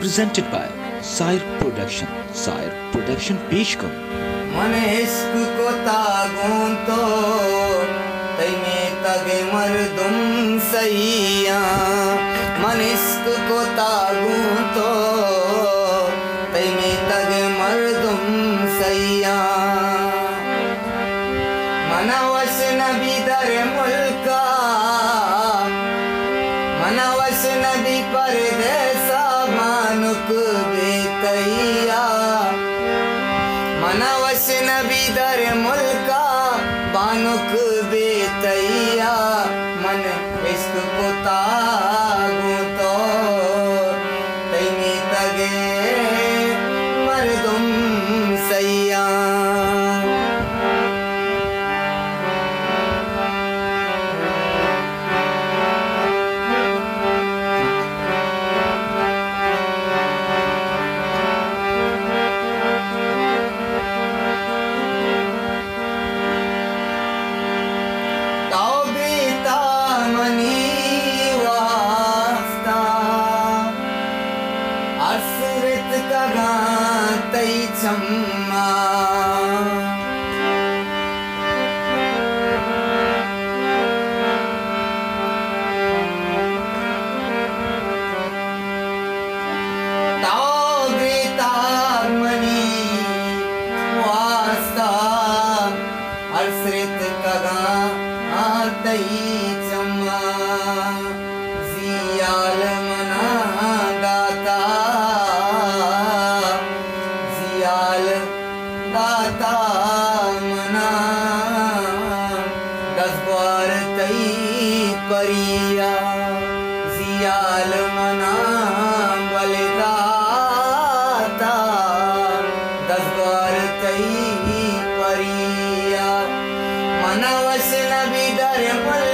Presented by Sahir Production, Sahir Production पेश करो। मन इश्क को तागों तो तैने तगे मर्दुम सैया। मन इश्क को तागों तो तैने तगे मर्दुम सैया। मनवश नबी दर मुल्का, मनवश नबी परदेसा मानुक बेतैया। मनवश नबी दर मुल्का बानुक बेतैया। मन इश्क को तागूं तो तैने तगे मर्दुम सैया। असरत करातई चम्मा, तागता मनी वास्ता असरत करातई चम्मा। जियाल दाता मना दसबार तई परिया। जियाल मना बलिदाता दसबार तई परिया। मनवश नबी दर